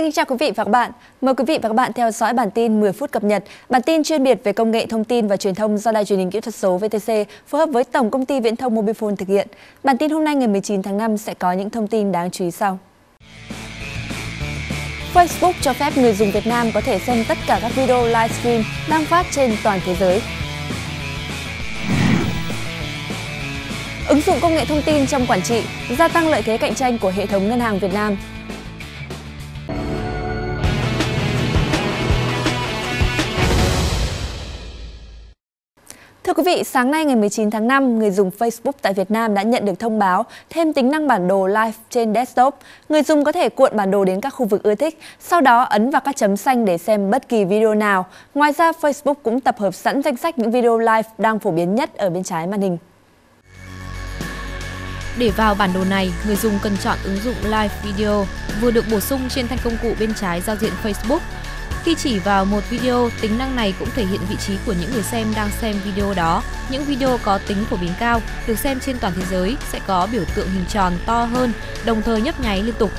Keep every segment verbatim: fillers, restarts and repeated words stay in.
Xin chào quý vị và các bạn. Mời quý vị và các bạn theo dõi bản tin mười phút cập nhật. Bản tin chuyên biệt về công nghệ thông tin và truyền thông do Đài Truyền hình Kỹ thuật số vê tê xê phối hợp với Tổng công ty Viễn thông Mobifone thực hiện. Bản tin hôm nay ngày mười chín tháng năm sẽ có những thông tin đáng chú ý sau. Facebook cho phép người dùng Việt Nam có thể xem tất cả các video livestream đang phát trên toàn thế giới. Ứng dụng công nghệ thông tin trong quản trị gia tăng lợi thế cạnh tranh của hệ thống ngân hàng Việt Nam. Thưa quý vị, sáng nay ngày mười chín tháng năm, người dùng Facebook tại Việt Nam đã nhận được thông báo thêm tính năng bản đồ live trên desktop. Người dùng có thể cuộn bản đồ đến các khu vực ưa thích, sau đó ấn vào các chấm xanh để xem bất kỳ video nào. Ngoài ra, Facebook cũng tập hợp sẵn danh sách những video live đang phổ biến nhất ở bên trái màn hình. Để vào bản đồ này, người dùng cần chọn ứng dụng Live Video vừa được bổ sung trên thanh công cụ bên trái giao diện Facebook. Khi chỉ vào một video, tính năng này cũng thể hiện vị trí của những người xem đang xem video đó. Những video có tính phổ biến cao, được xem trên toàn thế giới sẽ có biểu tượng hình tròn to hơn, đồng thời nhấp nháy liên tục.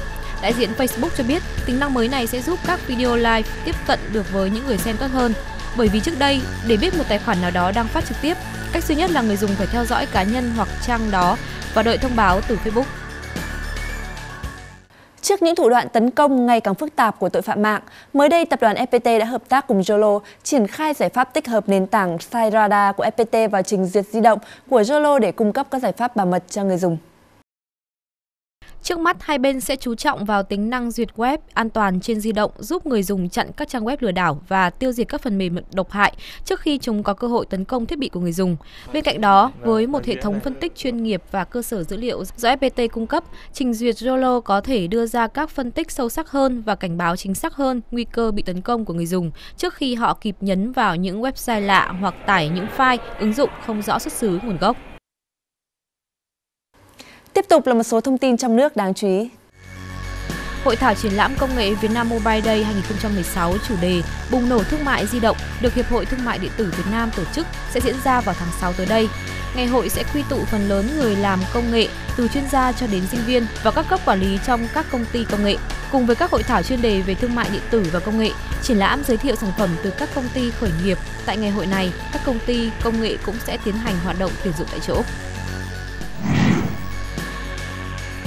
Đại diện Facebook cho biết, tính năng mới này sẽ giúp các video live tiếp cận được với những người xem tốt hơn. Bởi vì trước đây, để biết một tài khoản nào đó đang phát trực tiếp, cách duy nhất là người dùng phải theo dõi cá nhân hoặc trang đó và đợi thông báo từ Facebook. Trước những thủ đoạn tấn công ngày càng phức tạp của tội phạm mạng, mới đây tập đoàn ép pê tê đã hợp tác cùng JOLO triển khai giải pháp tích hợp nền tảng CyRadar của ép pê tê vào trình duyệt di động của JOLO để cung cấp các giải pháp bảo mật cho người dùng. Trước mắt, hai bên sẽ chú trọng vào tính năng duyệt web an toàn trên di động, giúp người dùng chặn các trang web lừa đảo và tiêu diệt các phần mềm độc hại trước khi chúng có cơ hội tấn công thiết bị của người dùng. Bên cạnh đó, với một hệ thống phân tích chuyên nghiệp và cơ sở dữ liệu do ép pê tê cung cấp, trình duyệt JOLO có thể đưa ra các phân tích sâu sắc hơn và cảnh báo chính xác hơn nguy cơ bị tấn công của người dùng trước khi họ kịp nhấn vào những website lạ hoặc tải những file, ứng dụng không rõ xuất xứ nguồn gốc. Tiếp tục là một số thông tin trong nước đáng chú ý. Hội thảo triển lãm công nghệ Vietnam Mobile Day hai nghìn không trăm mười sáu chủ đề Bùng nổ thương mại di động được Hiệp hội Thương mại điện tử Việt Nam tổ chức sẽ diễn ra vào tháng sáu tới đây. Ngày hội sẽ quy tụ phần lớn người làm công nghệ, từ chuyên gia cho đến sinh viên và các cấp quản lý trong các công ty công nghệ. Cùng với các hội thảo chuyên đề về thương mại điện tử và công nghệ, triển lãm giới thiệu sản phẩm từ các công ty khởi nghiệp. Tại ngày hội này, các công ty công nghệ cũng sẽ tiến hành hoạt động tuyển dụng tại chỗ.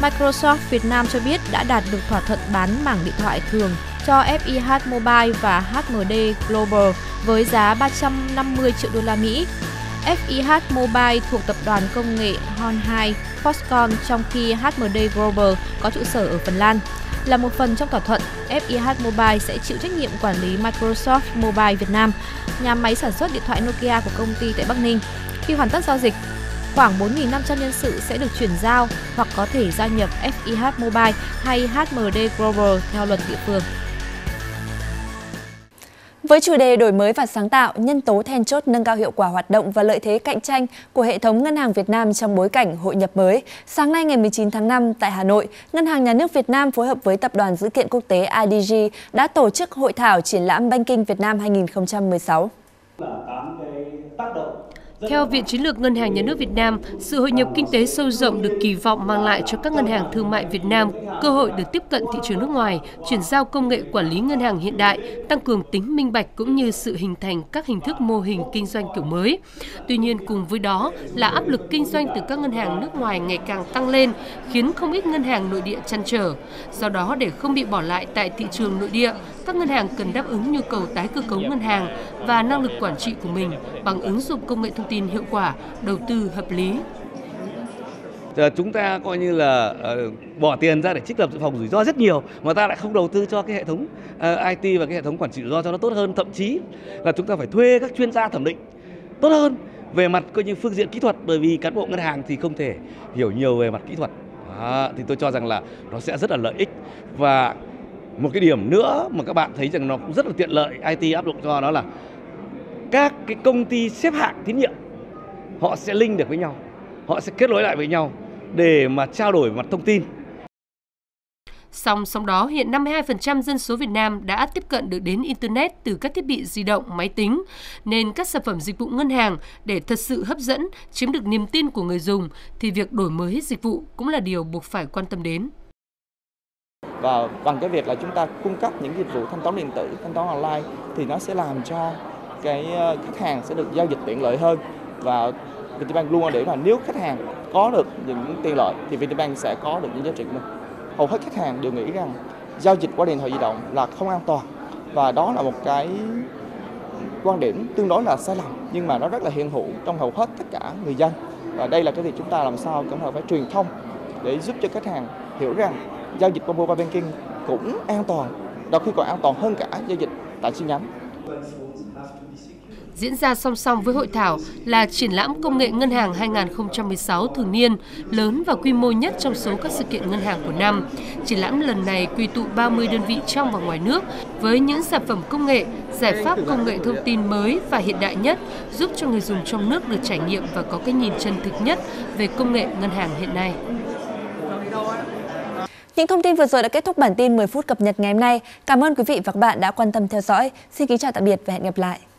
Microsoft Việt Nam cho biết đã đạt được thỏa thuận bán mảng điện thoại thường cho ép i hát Mobile và hát em đê Global với giá ba trăm năm mươi triệu đô la Mỹ. ép i hát Mobile thuộc tập đoàn công nghệ Hon Hai Foxconn, trong khi hát em đê Global có trụ sở ở Phần Lan. Là một phần trong thỏa thuận, ép i hát Mobile sẽ chịu trách nhiệm quản lý Microsoft Mobile Việt Nam, nhà máy sản xuất điện thoại Nokia của công ty tại Bắc Ninh. Khi hoàn tất giao dịch, khoảng bốn nghìn năm trăm nhân sự sẽ được chuyển giao hoặc có thể gia nhập ép i hát Mobile hay hát em đê Global theo luật địa phương. Với chủ đề đổi mới và sáng tạo, nhân tố then chốt nâng cao hiệu quả hoạt động và lợi thế cạnh tranh của hệ thống ngân hàng Việt Nam trong bối cảnh hội nhập mới, sáng nay ngày mười chín tháng năm tại Hà Nội, Ngân hàng Nhà nước Việt Nam phối hợp với Tập đoàn Dữ kiện Quốc tế i đê giê đã tổ chức hội thảo triển lãm Banking Việt Nam hai nghìn không trăm mười sáu. Theo Viện Chiến lược Ngân hàng Nhà nước Việt Nam, sự hội nhập kinh tế sâu rộng được kỳ vọng mang lại cho các ngân hàng thương mại Việt Nam cơ hội được tiếp cận thị trường nước ngoài, chuyển giao công nghệ quản lý ngân hàng hiện đại, tăng cường tính minh bạch cũng như sự hình thành các hình thức mô hình kinh doanh kiểu mới. Tuy nhiên, cùng với đó là áp lực kinh doanh từ các ngân hàng nước ngoài ngày càng tăng lên, khiến không ít ngân hàng nội địa trăn trở. Do đó, để không bị bỏ lại tại thị trường nội địa, các ngân hàng cần đáp ứng nhu cầu tái cơ cấu ngân hàng và năng lực quản trị của mình bằng ứng dụng công nghệ thông tin hiệu quả, đầu tư hợp lý. Chúng ta coi như là bỏ tiền ra để trích lập dự phòng rủi ro rất nhiều mà ta lại không đầu tư cho cái hệ thống i tê và cái hệ thống quản trị rủi ro cho nó tốt hơn, thậm chí là chúng ta phải thuê các chuyên gia thẩm định tốt hơn về mặt coi như phương diện kỹ thuật, bởi vì cán bộ ngân hàng thì không thể hiểu nhiều về mặt kỹ thuật. À, thì tôi cho rằng là nó sẽ rất là lợi ích. Và một cái điểm nữa mà các bạn thấy rằng nó cũng rất là tiện lợi i tê áp dụng cho đó là các cái công ty xếp hạng tín nhiệm họ sẽ link được với nhau, họ sẽ kết nối lại với nhau để mà trao đổi mặt thông tin. Song song đó, hiện năm mươi hai phần trăm dân số Việt Nam đã tiếp cận được đến Internet từ các thiết bị di động, máy tính, nên các sản phẩm dịch vụ ngân hàng để thật sự hấp dẫn, chiếm được niềm tin của người dùng thì việc đổi mới dịch vụ cũng là điều buộc phải quan tâm đến. Và bằng cái việc là chúng ta cung cấp những dịch vụ thanh toán điện tử, thanh toán online thì nó sẽ làm cho cái khách hàng sẽ được giao dịch tiện lợi hơn. Và VTbank luôn để là nếu khách hàng có được những tiện lợi thì VTbank sẽ có được những giá trị của mình. Hầu hết khách hàng đều nghĩ rằng giao dịch qua điện thoại di động là không an toàn, và đó là một cái quan điểm tương đối là sai lầm, nhưng mà nó rất là hiện hữu trong hầu hết tất cả người dân. Và đây là cái việc chúng ta làm sao cũng là phải truyền thông để giúp cho khách hàng hiểu rằng giao dịch qua mobile banking cũng an toàn, đôi khi còn an toàn hơn cả giao dịch tại chi nhánh. Diễn ra song song với hội thảo là triển lãm công nghệ ngân hàng hai nghìn không trăm mười sáu thường niên, lớn và quy mô nhất trong số các sự kiện ngân hàng của năm. Triển lãm lần này quy tụ ba mươi đơn vị trong và ngoài nước với những sản phẩm công nghệ, giải pháp công nghệ thông tin mới và hiện đại nhất, giúp cho người dùng trong nước được trải nghiệm và có cái nhìn chân thực nhất về công nghệ ngân hàng hiện nay. Những thông tin vừa rồi đã kết thúc bản tin mười phút cập nhật ngày hôm nay. Cảm ơn quý vị và các bạn đã quan tâm theo dõi. Xin kính chào tạm biệt và hẹn gặp lại.